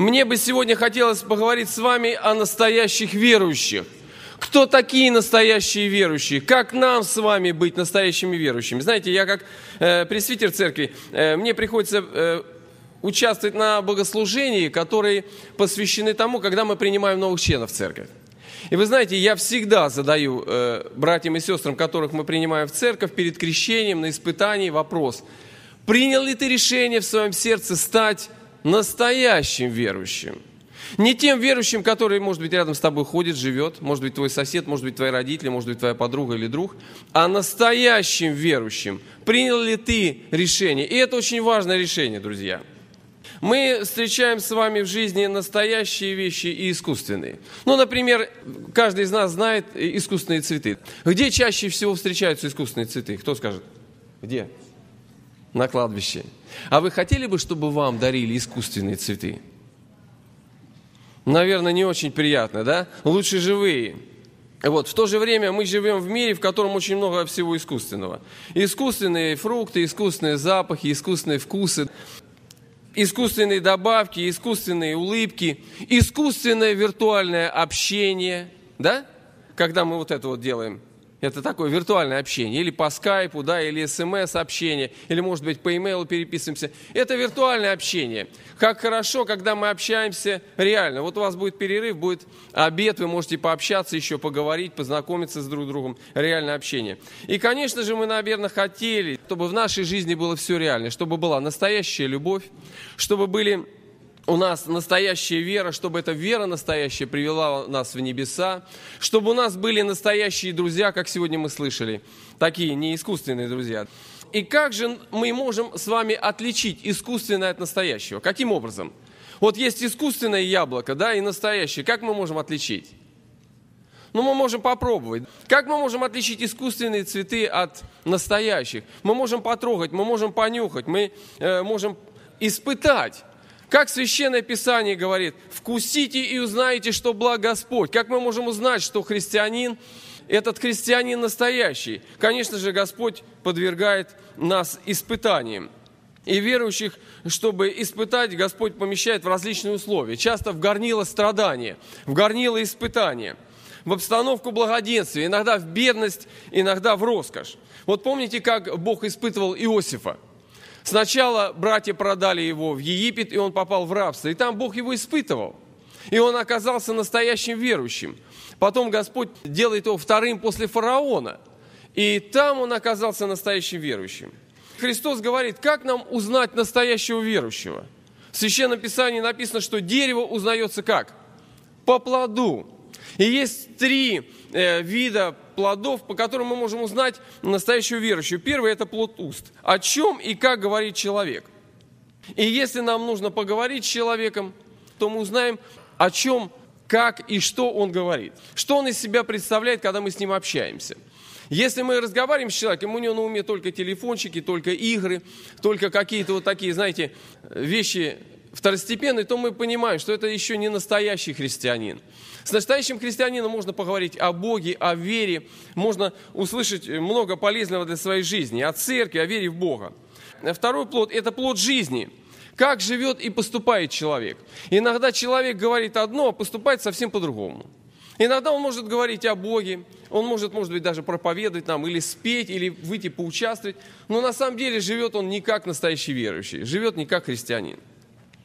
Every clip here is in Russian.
Мне бы сегодня хотелось поговорить с вами о настоящих верующих. Кто такие настоящие верующие? Как нам с вами быть настоящими верующими? Знаете, я как пресвитер церкви, мне приходится участвовать на богослужении, которые посвящены тому, когда мы принимаем новых членов церкви. И вы знаете, я всегда задаю братьям и сестрам, которых мы принимаем в церковь, перед крещением, на испытании вопрос. Принял ли ты решение в своем сердце стать настоящим верующим? Не тем верующим, который, может быть, рядом с тобой ходит, живет, может быть, твой сосед, может быть, твои родители, может быть, твоя подруга или друг, а настоящим верующим. Принял ли ты решение? И это очень важное решение, друзья. Мы встречаем с вами в жизни настоящие вещи и искусственные. Ну, например, каждый из нас знает искусственные цветы. Где чаще всего встречаются искусственные цветы? Кто скажет? Где? На кладбище. А вы хотели бы, чтобы вам дарили искусственные цветы? Наверное, не очень приятно, да? Лучше живые. Вот. В то же время мы живем в мире, в котором очень много всего искусственного. Искусственные фрукты, искусственные запахи, искусственные вкусы. Искусственные добавки, искусственные улыбки, искусственное виртуальное общение, да? Когда мы вот это вот делаем, это такое виртуальное общение, или по скайпу, да, или смс-общение, или, может быть, по имейлу переписываемся. Это виртуальное общение. Как хорошо, когда мы общаемся реально. Вот у вас будет перерыв, будет обед, вы можете пообщаться еще, поговорить, познакомиться с друг другом. Реальное общение. И, конечно же, мы, наверное, хотели, чтобы в нашей жизни было все реально, чтобы была настоящая любовь, чтобы были у нас настоящая вера, чтобы эта вера настоящая привела нас в небеса, чтобы у нас были настоящие друзья, как сегодня мы слышали, такие не искусственные друзья. И как же мы можем с вами отличить искусственное от настоящего? Каким образом? Вот есть искусственное яблоко, да, и настоящее. Как мы можем отличить? Ну, мы можем попробовать. Как мы можем отличить искусственные цветы от настоящих? Мы можем потрогать, мы можем понюхать, мы можем испытать. Как Священное Писание говорит, вкусите и узнаете, что благ Господь. Как мы можем узнать, что христианин, этот христианин настоящий? Конечно же, Господь подвергает нас испытаниям. И верующих, чтобы испытать, Господь помещает в различные условия. Часто в горнило страдания, в горнило испытания, в обстановку благоденствия, иногда в бедность, иногда в роскошь. Вот помните, как Бог испытывал Иосифа? Сначала братья продали его в Египет, и он попал в рабство. И там Бог его испытывал. И он оказался настоящим верующим. Потом Господь делает его вторым после фараона. И там он оказался настоящим верующим. Христос говорит, как нам узнать настоящего верующего? В Священном Писании написано, что дерево узнается как? По плоду. И есть три вида плодов, по которым мы можем узнать настоящего верующего. Первый – это плод уст. О чем и как говорит человек. И если нам нужно поговорить с человеком, то мы узнаем, о чем, как и что он говорит. Что он из себя представляет, когда мы с ним общаемся. Если мы разговариваем с человеком, у него на уме только телефончики, только игры, только какие-то вот такие, знаете, вещи второстепенные, то мы понимаем, что это еще не настоящий христианин. С настоящим христианином можно поговорить о Боге, о вере, можно услышать много полезного для своей жизни, о церкви, о вере в Бога. Второй плод – это плод жизни. Как живет и поступает человек. Иногда человек говорит одно, а поступает совсем по-другому. Иногда он может говорить о Боге, он может быть, даже проповедовать нам, или спеть, или выйти поучаствовать, но на самом деле живет он не как настоящий верующий, живет не как христианин.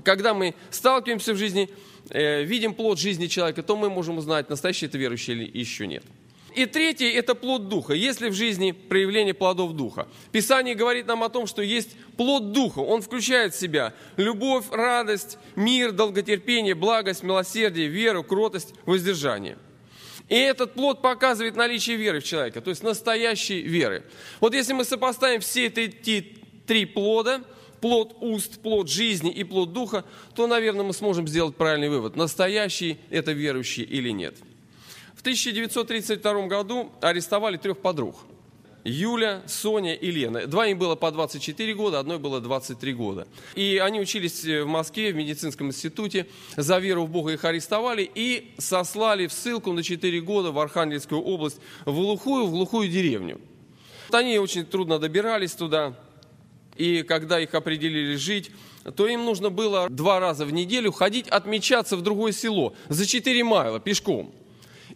Когда мы сталкиваемся в жизни, видим плод жизни человека, то мы можем узнать, настоящий это верующий или еще нет. И третий – это плод Духа. Есть ли в жизни проявление плодов Духа? Писание говорит нам о том, что есть плод Духа. Он включает в себя любовь, радость, мир, долготерпение, благость, милосердие, веру, кротость, воздержание. И этот плод показывает наличие веры в человека, то есть настоящей веры. Вот если мы сопоставим все эти три плода – плод уст, плод жизни и плод духа, то, наверное, мы сможем сделать правильный вывод, настоящий это верующий или нет. В 1932 году арестовали трех подруг – Юля, Соня и Лена. Двоим было по 24 года, одной было 23 года. И они учились в Москве, в медицинском институте. За веру в Бога их арестовали и сослали в ссылку на 4 года в Архангельскую область, в глухую деревню. Они очень трудно добирались туда. и когда их определили жить, то им нужно было 2 раза в неделю ходить отмечаться в другое село за 4 майла пешком.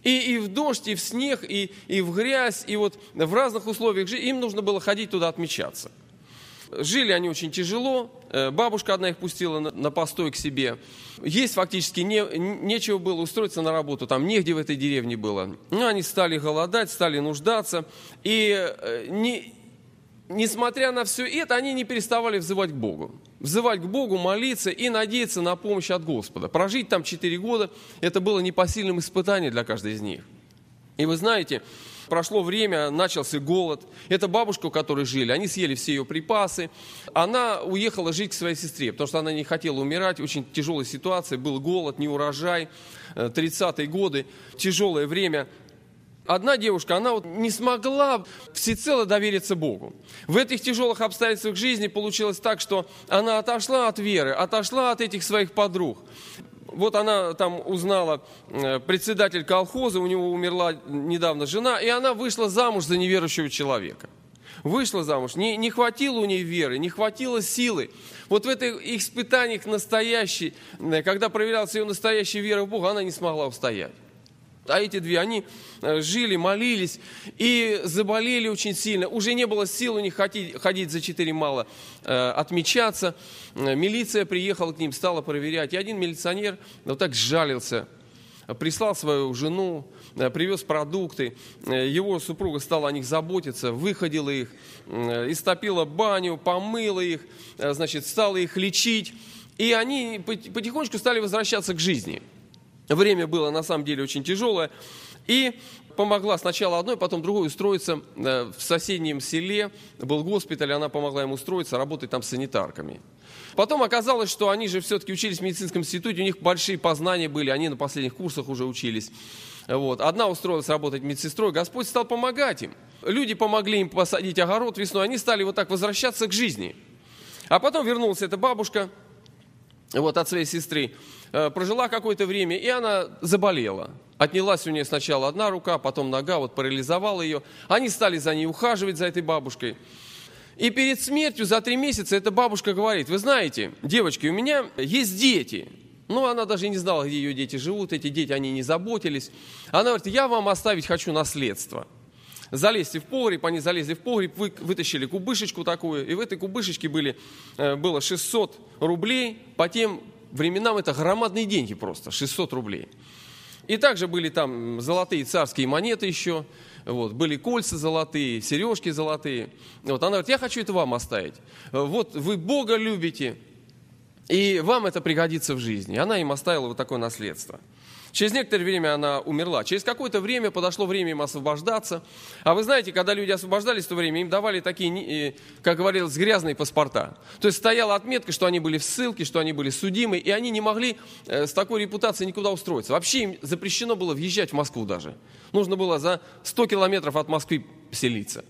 И в дождь, и в снег, и в грязь, и вот в разных условиях жить, им нужно было ходить туда отмечаться. Жили они очень тяжело, бабушка одна их пустила на постой к себе. Есть фактически нечего было устроиться на работу, там негде в этой деревне было. Но они стали голодать, стали нуждаться, и несмотря на все это, они не переставали взывать к Богу. Взывать к Богу, молиться и надеяться на помощь от Господа. Прожить там 4 года, это было непосильным испытанием для каждой из них. И вы знаете, прошло время, начался голод. Эта бабушка, у которой жили, они съели все ее припасы. Она уехала жить к своей сестре, потому что она не хотела умирать. Очень тяжелая ситуация, был голод, неурожай, 30-е годы, тяжелое время. Одна девушка, она вот не смогла всецело довериться Богу. В этих тяжелых обстоятельствах жизни получилось так, что она отошла от веры, отошла от этих своих подруг. Вот она там узнала, председатель колхоза, у него умерла недавно жена, и она вышла замуж за неверующего человека. Вышла замуж, не хватило у ней веры, не хватило силы. Вот в этих испытаниях настоящей, когда проверялась ее настоящая вера в Бога, она не смогла устоять. А эти две, они жили, молились и заболели очень сильно. Уже не было сил у них ходить за 4 майла, отмечаться. Милиция приехала к ним, стала проверять. И один милиционер вот так сжалился, прислал свою жену, привез продукты. Его супруга стала о них заботиться, выходила их, истопила баню, помыла их, значит, стала их лечить. И они потихонечку стали возвращаться к жизни. Время было на самом деле очень тяжелое, и помогла сначала одной, потом другой устроиться в соседнем селе, был госпиталь, она помогла им устроиться, работать там санитарками. Потом оказалось, что они же все-таки учились в медицинском институте, у них большие познания были, они на последних курсах уже учились. Вот. Одна устроилась работать медсестрой, Господь стал помогать им. Люди помогли им посадить огород весной, они стали вот так возвращаться к жизни. А потом вернулась эта бабушка, вот от своей сестры, прожила какое-то время, и она заболела. Отнялась у нее сначала одна рука, потом нога, вот парализовала ее. Они стали за ней ухаживать, за этой бабушкой. И перед смертью за 3 месяца эта бабушка говорит: вы знаете, девочки, у меня есть дети. Ну, она даже не знала, где ее дети живут, эти дети, они не заботились. Она говорит: я вам оставить хочу наследство. Залезьте в погреб, они залезли в погреб, вытащили кубышечку такую, и в этой кубышечке было 600 рублей, по тем временам это громадные деньги просто, 600 рублей. И также были там золотые царские монеты еще, вот, были кольца золотые, сережки золотые. Вот, она говорит: я хочу это вам оставить, вот вы Бога любите, и вам это пригодится в жизни. Она им оставила вот такое наследство. Через некоторое время она умерла. Через какое-то время подошло время им освобождаться. А вы знаете, когда люди освобождались в то время, им давали такие, как говорилось, грязные паспорта. То есть стояла отметка, что они были в ссылке, что они были судимы, и они не могли с такой репутацией никуда устроиться. Вообще им запрещено было въезжать в Москву даже. Нужно было за 100 километров от Москвы селиться.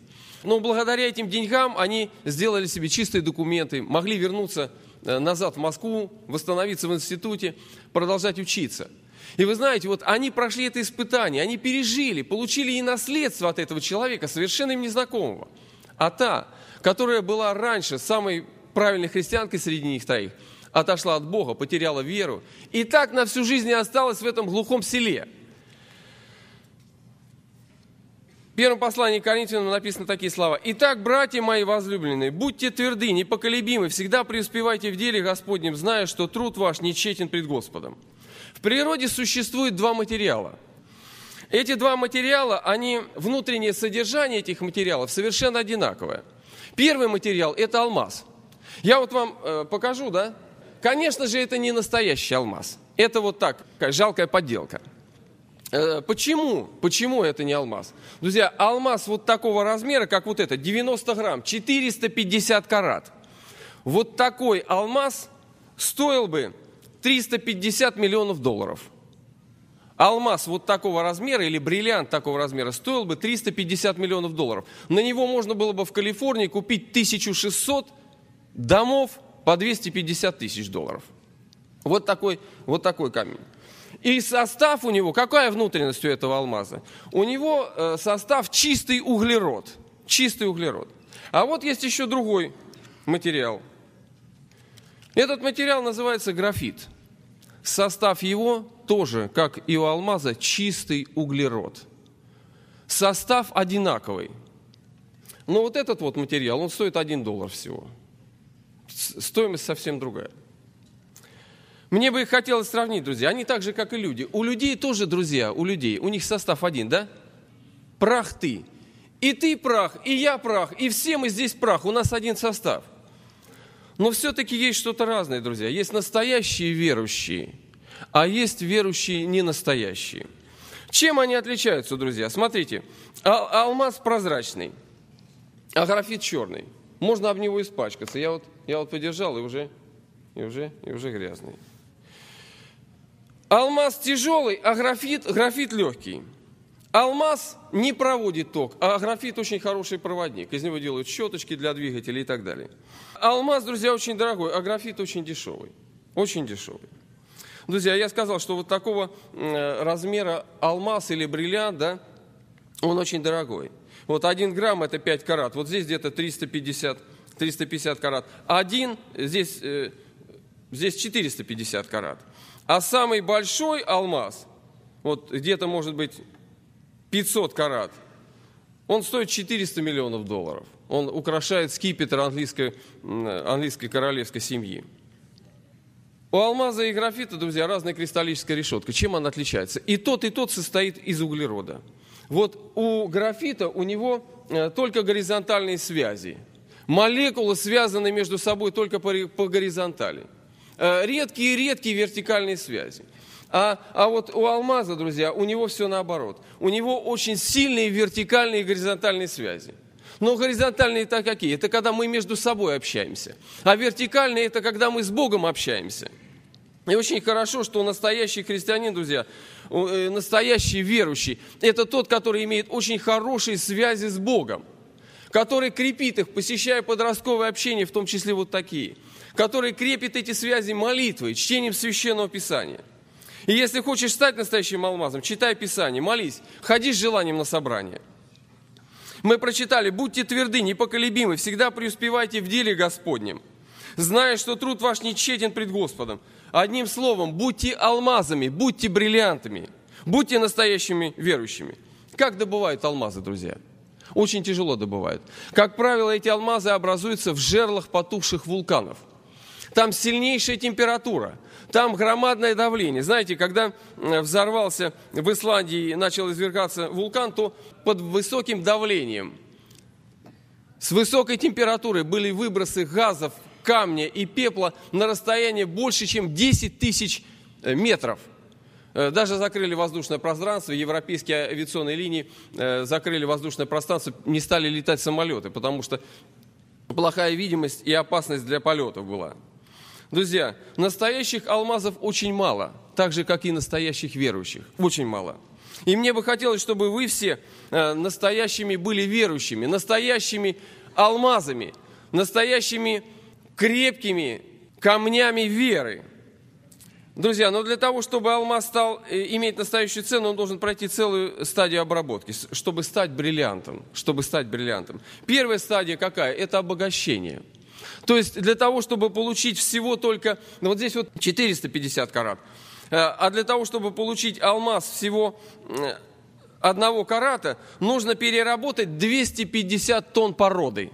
Но благодаря этим деньгам они сделали себе чистые документы, могли вернуться назад в Москву, восстановиться в институте, продолжать учиться. И вы знаете, вот они прошли это испытание, они пережили, получили и наследство от этого человека, совершенно им незнакомого. А та, которая была раньше самой правильной христианкой среди них троих, отошла от Бога, потеряла веру, и так на всю жизнь и осталась в этом глухом селе. В первом послании к Коринфянам написаны такие слова: «Итак, братья мои возлюбленные, будьте тверды, непоколебимы, всегда преуспевайте в деле Господнем, зная, что труд ваш нечетен пред Господом». В природе существует 2 материала. Эти 2 материала, они, внутреннее содержание этих материалов совершенно одинаковое. Первый материал – это алмаз. Я вот вам покажу, да? Конечно же, это не настоящий алмаз. Это вот так, жалкая подделка. Почему? Почему это не алмаз? Друзья, алмаз вот такого размера, как вот этот, 90 грамм, 450 карат. Вот такой алмаз стоил бы 350 миллионов долларов. Алмаз вот такого размера или бриллиант такого размера стоил бы 350 миллионов долларов. На него можно было бы в Калифорнии купить 1600 домов по 250 тысяч долларов. Вот такой камень. И состав у него, какая внутренность у этого алмаза? У него состав чистый углерод. А вот есть еще другой материал. Этот материал называется графит. Состав его тоже, как и у алмаза, чистый углерод. Состав одинаковый. Но вот этот вот материал, он стоит $1 всего. Стоимость совсем другая. Мне бы их хотелось сравнить, друзья. Они так же, как и люди. У людей тоже, друзья, у них состав один, да? Прах ты. И ты прах, и я прах, и все мы здесь прах. У нас один состав. Но все-таки есть что-то разное, друзья. Есть настоящие верующие, а есть верующие ненастоящие. Чем они отличаются, друзья? Смотрите, алмаз прозрачный, а графит черный. Можно об него испачкаться. Я вот подержал, и уже грязный. Алмаз тяжелый, а графит легкий. Алмаз не проводит ток, а графит очень хороший проводник. Из него делают щеточки для двигателей и так далее. Алмаз, друзья, очень дорогой, а графит очень дешевый. Очень дешевый. Друзья, я сказал, что вот такого размера алмаз или бриллиант, да, он очень дорогой. Вот 1 грамм – это 5 карат. Вот здесь где-то 350 карат. Здесь 450 карат. А самый большой алмаз, вот где-то, может быть, 500 карат, он стоит $400 миллионов. Он украшает скипетр английской королевской семьи. У алмаза и графита, друзья, разная кристаллическая решетка. Чем она отличается? И тот состоит из углерода. Вот у графита, у него только горизонтальные связи. Молекулы связаны между собой только по горизонтали. Редкие-редкие вертикальные связи. А вот у алмаза, друзья, у него все наоборот. У него очень сильные вертикальные и горизонтальные связи. Но горизонтальные это какие? Это когда мы между собой общаемся. А вертикальные это когда мы с Богом общаемся. И очень хорошо, что настоящий христианин, друзья, настоящий верующий, это тот, который имеет очень хорошие связи с Богом, который крепит их, посещая подростковое общение, в том числе вот такие, который крепит эти связи молитвой, чтением Священного Писания. И если хочешь стать настоящим алмазом, читай Писание, молись, ходи с желанием на собрание. Мы прочитали: «Будьте тверды, непоколебимы, всегда преуспевайте в деле Господнем, зная, что труд ваш не тщетен пред Господом». Одним словом, будьте алмазами, будьте бриллиантами, будьте настоящими верующими. Как добывают алмазы, друзья? Очень тяжело добывают. Как правило, эти алмазы образуются в жерлах потухших вулканов. Там сильнейшая температура, там громадное давление. Знаете, когда взорвался в Исландии и начал извергаться вулкан, то под высоким давлением, с высокой температурой были выбросы газов, камня и пепла на расстоянии больше, чем 10 тысяч метров. Даже закрыли воздушное пространство, европейские авиационные линии закрыли воздушное пространство, не стали летать самолеты, потому что плохая видимость и опасность для полетов была. Друзья, настоящих алмазов очень мало, так же, как и настоящих верующих. Очень мало. И мне бы хотелось, чтобы вы все настоящими были верующими, настоящими алмазами, настоящими крепкими камнями веры. Друзья, но для того, чтобы алмаз стал иметь настоящую цену, он должен пройти целую стадию обработки, чтобы стать бриллиантом. Первая стадия какая? Это обогащение. То есть для того, чтобы получить всего только... Вот здесь вот 450 карат. А для того, чтобы получить алмаз всего 1 карата, нужно переработать 250 тонн породы.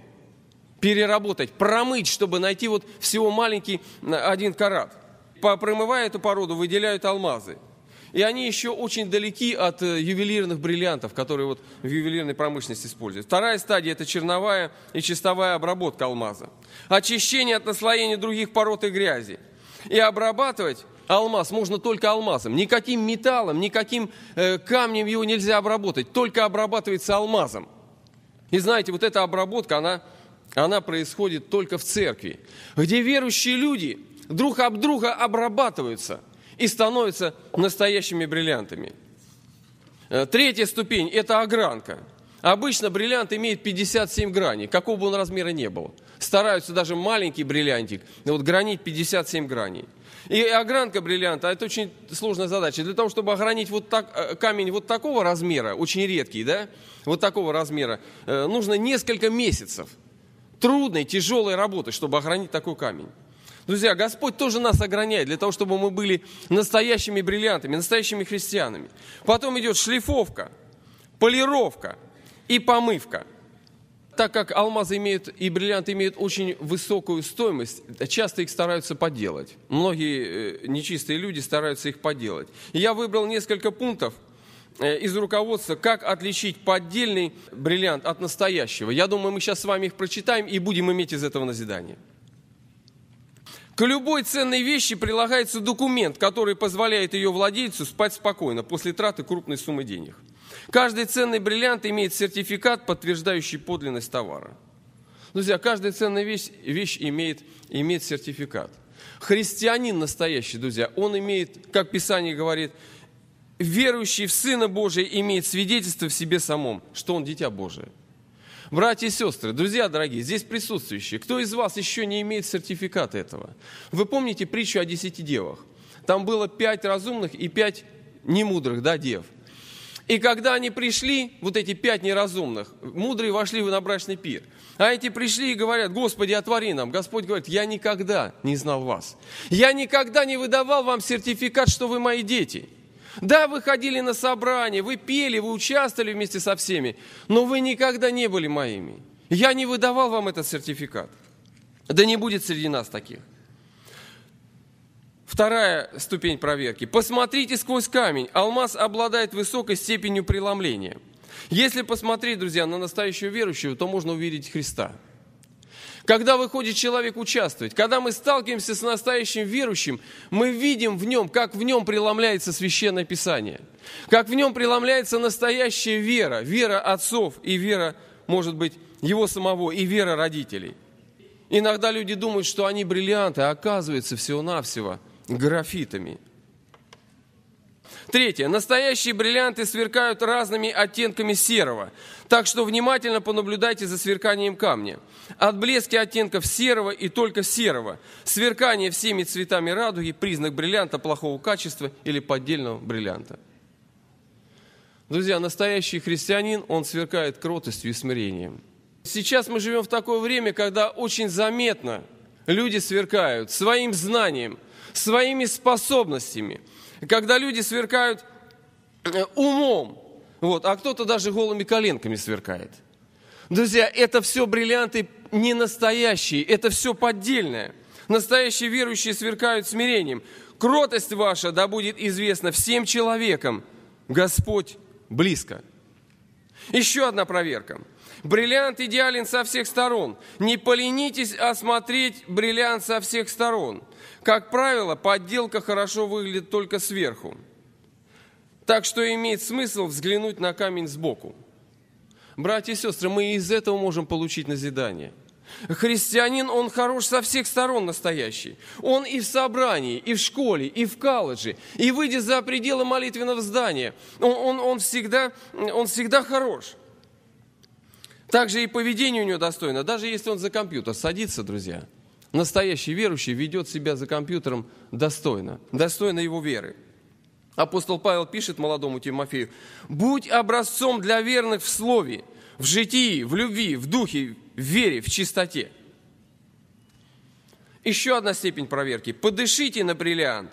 Переработать, промыть, чтобы найти вот всего маленький 1 карат. Промывая эту породу, выделяют алмазы. И они еще очень далеки от ювелирных бриллиантов, которые вот в ювелирной промышленности используют. Вторая стадия – это черновая и чистовая обработка алмаза. Очищение от наслоения других пород и грязи. И обрабатывать алмаз можно только алмазом. Никаким металлом, никаким камнем его нельзя обработать. Только обрабатывается алмазом. И знаете, вот эта обработка, она происходит только в церкви, где верующие люди друг об друга обрабатываются и становятся настоящими бриллиантами. Третья ступень – это огранка. Обычно бриллиант имеет 57 граней, какого бы он размера ни был. Стараются даже маленький бриллиантик гранить 57 граней. И огранка бриллианта – это очень сложная задача. Для того, чтобы огранить вот так, камень вот такого размера, очень редкий, да, вот такого размера, нужно несколько месяцев. трудной, тяжелой работы, чтобы огранить такой камень. Друзья, Господь тоже нас ограняет для того, чтобы мы были настоящими бриллиантами, настоящими христианами. Потом идет шлифовка, полировка и помывка. Так как алмазы имеют и бриллианты имеют очень высокую стоимость, часто их стараются подделать. Многие нечистые люди стараются их подделать. И я выбрал несколько пунктов из руководства, как отличить поддельный бриллиант от настоящего. Я думаю, мы сейчас с вами их прочитаем и будем иметь из этого назидание. К любой ценной вещи прилагается документ, который позволяет ее владельцу спать спокойно после траты крупной суммы денег. Каждый ценный бриллиант имеет сертификат, подтверждающий подлинность товара. Друзья, каждая ценная вещь имеет сертификат. Христианин настоящий, друзья, он имеет, как Писание говорит, верующий в Сына Божия имеет свидетельство в себе самом, что он дитя Божие. Братья и сестры, друзья дорогие, здесь присутствующие, кто из вас еще не имеет сертификата этого? Вы помните притчу о 10 девах? Там было 5 разумных и 5 немудрых, да, дев. И когда они пришли, вот эти 5 неразумных, мудрые вошли на брачный пир. А эти пришли и говорят: «Господи, отвори нам». Господь говорит: «Я никогда не знал вас. Я никогда не выдавал вам сертификат, что вы мои дети». Да, вы ходили на собрания, вы пели, вы участвовали вместе со всеми, но вы никогда не были моими. Я не выдавал вам этот сертификат. Да не будет среди нас таких. Вторая ступень проверки. Посмотрите сквозь камень. Алмаз обладает высокой степенью преломления. Если посмотреть, друзья, на настоящего верующего, то можно увидеть Христа. Когда выходит человек участвовать, когда мы сталкиваемся с настоящим верующим, мы видим в нем, как в нем преломляется Священное Писание, как в нем преломляется настоящая вера, вера отцов и вера, может быть, его самого, и вера родителей. Иногда люди думают, что они бриллианты, а оказывается всего-навсего графитами. Третье. Настоящие бриллианты сверкают разными оттенками серого, так что внимательно понаблюдайте за сверканием камня. Отблески оттенков серого и только серого, сверкание всеми цветами радуги – признак бриллианта плохого качества или поддельного бриллианта. Друзья, настоящий христианин, он сверкает кротостью и смирением. Сейчас мы живем в такое время, когда очень заметно люди сверкают своим знанием, своими способностями, когда люди сверкают умом, вот, а кто-то даже голыми коленками сверкает. Друзья, это все бриллианты не настоящие, это все поддельное. Настоящие верующие сверкают смирением. Кротость ваша да будет известна всем человекам. Господь близко. Еще одна проверка. Бриллиант идеален со всех сторон. Не поленитесь осмотреть бриллиант со всех сторон. Как правило, подделка хорошо выглядит только сверху. Так что имеет смысл взглянуть на камень сбоку. Братья и сестры, мы из этого можем получить назидание. Христианин, он хорош со всех сторон настоящий. Он и в собрании, и в школе, и в колледже, и выйдя за пределы молитвенного здания. Он всегда хорош. Также и поведение у него достойно, даже если он за компьютер садится, друзья. Настоящий верующий ведет себя за компьютером достойно, достойно его веры. Апостол Павел пишет молодому Тимофею: «Будь образцом для верных в слове, в житии, в любви, в духе, в вере, в чистоте». Еще одна степень проверки. Подышите на бриллиант.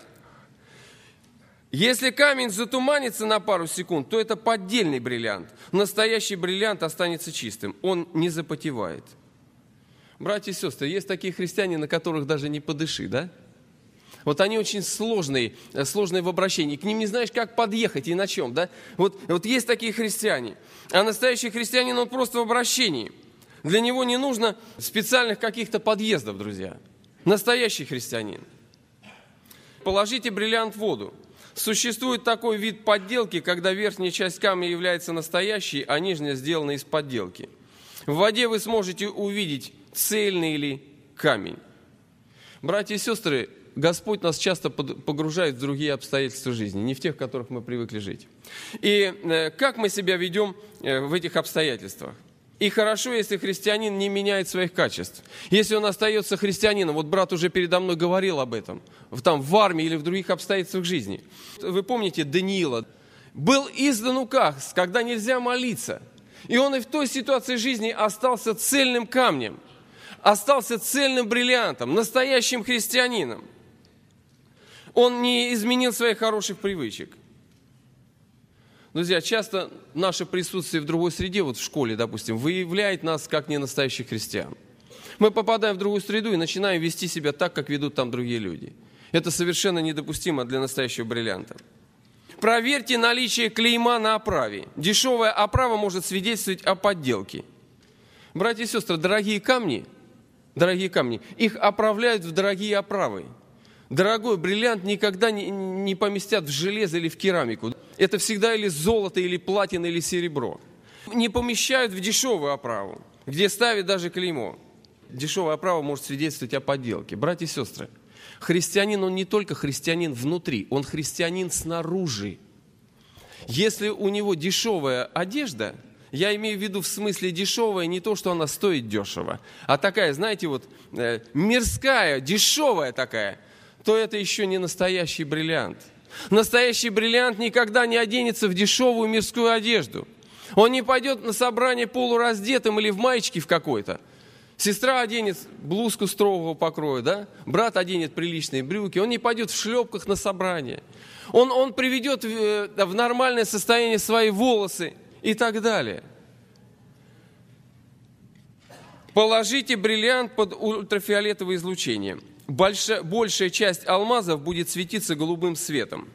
Если камень затуманится на пару секунд, то это поддельный бриллиант. Настоящий бриллиант останется чистым, он не запотевает. Братья и сестры, есть такие христиане, на которых даже не подыши, да? Вот они очень сложные в обращении. К ним не знаешь, как подъехать и на чем, да? Вот есть такие христиане. А настоящий христианин, он просто в обращении. Для него не нужно специальных каких-то подъездов, друзья. Настоящий христианин. Положите бриллиант в воду. Существует такой вид подделки, когда верхняя часть камня является настоящей, а нижняя сделана из подделки. В воде вы сможете увидеть, цельный ли камень. Братья и сестры, Господь нас часто погружает в другие обстоятельства жизни, не в тех, в которых мы привыкли жить. И как мы себя ведем в этих обстоятельствах? И хорошо, если христианин не меняет своих качеств. Если он остается христианином, вот брат уже передо мной говорил об этом, там, в армии или в других обстоятельствах жизни. Вы помните Даниила? Был издан указ, когда нельзя молиться. И он и в той ситуации жизни остался цельным камнем. остался цельным бриллиантом, настоящим христианином. Он не изменил своих хороших привычек. Друзья, часто наше присутствие в другой среде, вот в школе, допустим, выявляет нас как ненастоящих христиан. Мы попадаем в другую среду и начинаем вести себя так, как ведут там другие люди. Это совершенно недопустимо для настоящего бриллианта. Проверьте наличие клейма на оправе. Дешевая оправа может свидетельствовать о подделке. Братья и сестры, дорогие камни, их оправляют в дорогие оправы. Дорогой бриллиант никогда не поместят в железо или в керамику. Это всегда или золото, или платина, или серебро. Не помещают в дешевую оправу, где ставят даже клеймо. Дешевая оправа может свидетельствовать о подделке. Братья и сестры, христианин, он не только христианин внутри, он христианин снаружи. Если у него дешевая одежда, я имею в виду в смысле дешевая, не то, что она стоит дешево, а такая, знаете, вот мирская, дешевая такая, то это еще не настоящий бриллиант. Настоящий бриллиант никогда не оденется в дешевую мирскую одежду. Он не пойдет на собрание полураздетым или в маечке в какой-то. Сестра оденет блузку строгого покроя, да? Брат оденет приличные брюки, он не пойдет в шлепках на собрание. Он приведет в нормальное состояние свои волосы и так далее. Положите бриллиант под ультрафиолетовое излучение. Большая часть алмазов будет светиться голубым светом.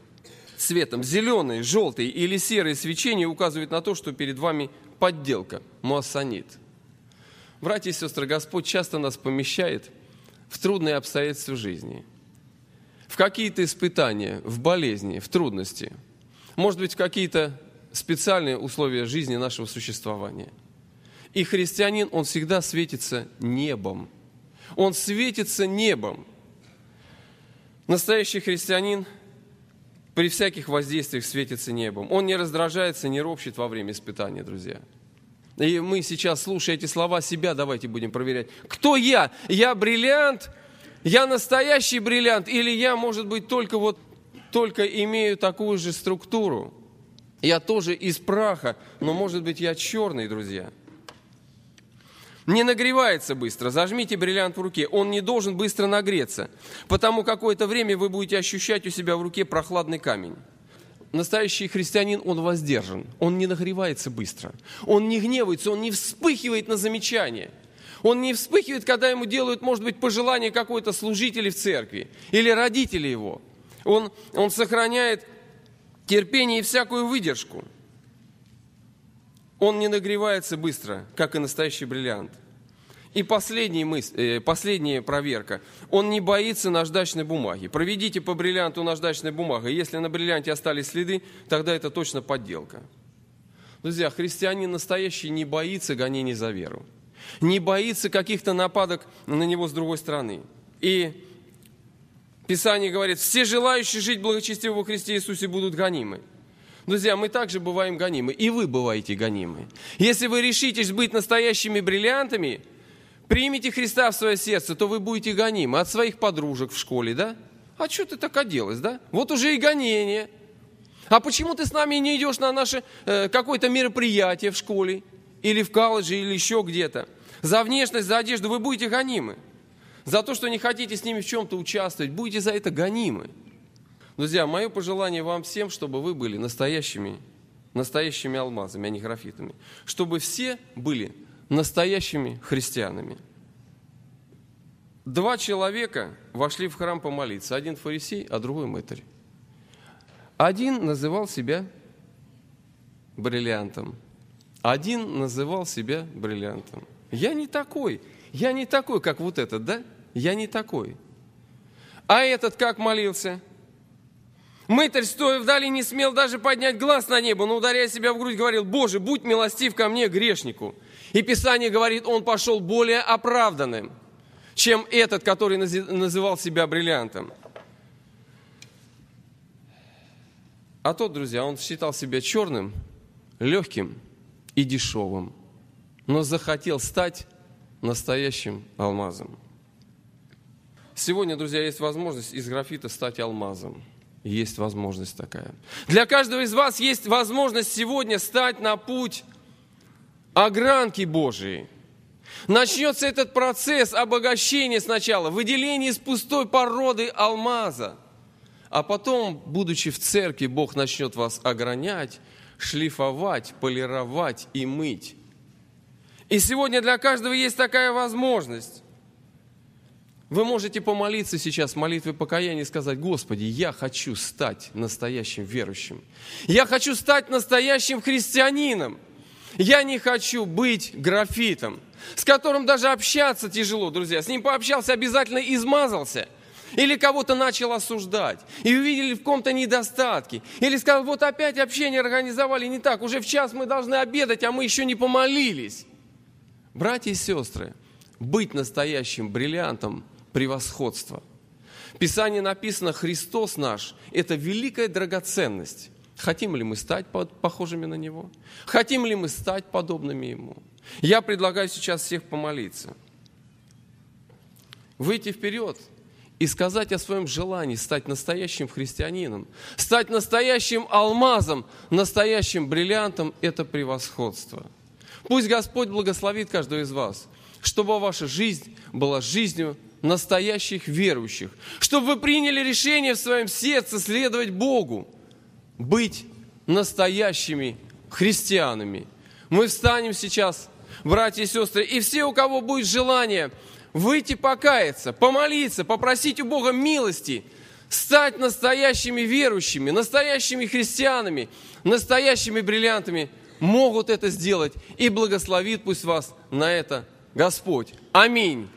Зеленые, желтые или серые свечения указывают на то, что перед вами подделка, муассанит. Братья и сестры, Господь часто нас помещает в трудные обстоятельства жизни, в какие-то испытания, в болезни, в трудности, может быть, в какие-то специальные условия жизни нашего существования. И христианин, он всегда светится небом. Он светится небом. Настоящий христианин при всяких воздействиях светится небом. Он не раздражается, не ропщет во время испытания, друзья. И мы сейчас, слушая эти слова, себя давайте будем проверять. Кто я? Я бриллиант? Я настоящий бриллиант? Или я, может быть, только имею такую же структуру? Я тоже из праха, но, может быть, я черный, друзья. Не нагревается быстро. Зажмите бриллиант в руке. Он не должен быстро нагреться. Потому какое-то время вы будете ощущать у себя в руке прохладный камень. Настоящий христианин, он воздержан. Он не нагревается быстро. Он не гневается, он не вспыхивает на замечания. Он не вспыхивает, когда ему делают, может быть, пожелание какой-то служителя в церкви или родители его. Он сохраняет терпение и всякую выдержку. Он не нагревается быстро, как и настоящий бриллиант. И последняя проверка. Он не боится наждачной бумаги. Проведите по бриллианту наждачной бумагой. Если на бриллианте остались следы, тогда это точно подделка. Друзья, христианин настоящий не боится гонений за веру. Не боится каких-то нападок на него с другой стороны. И Писание говорит, все желающие жить благочестиво во Христе Иисусе будут гонимы. Друзья, мы также бываем гонимы, и вы бываете гонимы. Если вы решитесь быть настоящими бриллиантами, примите Христа в свое сердце, то вы будете гонимы от своих подружек в школе, да? А что ты так оделась, да? Вот уже и гонение. А почему ты с нами не идешь на наше какое-то мероприятие в школе, или в колледже, или еще где-то? За внешность, за одежду вы будете гонимы. За то, что не хотите с ними в чем-то участвовать, будете за это гонимы. Друзья, мое пожелание вам всем, чтобы вы были настоящими алмазами, а не графитами. Чтобы все были настоящими христианами. 2 человека вошли в храм помолиться. Один фарисей, а другой мытарь. Один называл себя бриллиантом. Я не такой, как вот этот, да? Я не такой. А этот как молился? Мытарь, стоя вдали, не смел даже поднять глаз на небо, но, ударяя себя в грудь, говорил: «Боже, будь милостив ко мне, грешнику». И Писание говорит, он пошел более оправданным, чем этот, который называл себя бриллиантом. А тот, друзья, он считал себя черным, легким и дешевым, но захотел стать настоящим алмазом. Сегодня, друзья, есть возможность из графита стать алмазом. Есть возможность такая. Для каждого из вас есть возможность сегодня стать на путь огранки Божией. Начнется этот процесс обогащения сначала, выделения из пустой породы алмаза. А потом, будучи в церкви, Бог начнет вас огранять, шлифовать, полировать и мыть. И сегодня для каждого есть такая возможность. Вы можете помолиться сейчас, молитвой покаяния, и сказать: «Господи, я хочу стать настоящим верующим. Я хочу стать настоящим христианином. Я не хочу быть графитом, с которым даже общаться тяжело, друзья. С ним пообщался, обязательно измазался. Или кого-то начал осуждать, и увидели в ком-то недостатки. Или сказал: вот опять общение организовали не так, уже в час мы должны обедать, а мы еще не помолились». Братья и сестры, быть настоящим бриллиантом превосходства. В Писании написано: Христос наш – это великая драгоценность. Хотим ли мы стать похожими на Него? Хотим ли мы стать подобными Ему? Я предлагаю сейчас всех помолиться. Выйти вперед и сказать о своем желании стать настоящим христианином, стать настоящим алмазом, настоящим бриллиантом – это превосходство. Пусть Господь благословит каждого из вас, чтобы ваша жизнь была жизнью настоящих верующих, чтобы вы приняли решение в своем сердце следовать Богу, быть настоящими христианами. Мы встанем сейчас, братья и сестры, и все, у кого будет желание выйти покаяться, помолиться, попросить у Бога милости, стать настоящими верующими, настоящими христианами, настоящими бриллиантами, могут это сделать, и благословит пусть вас на это Господь. Аминь.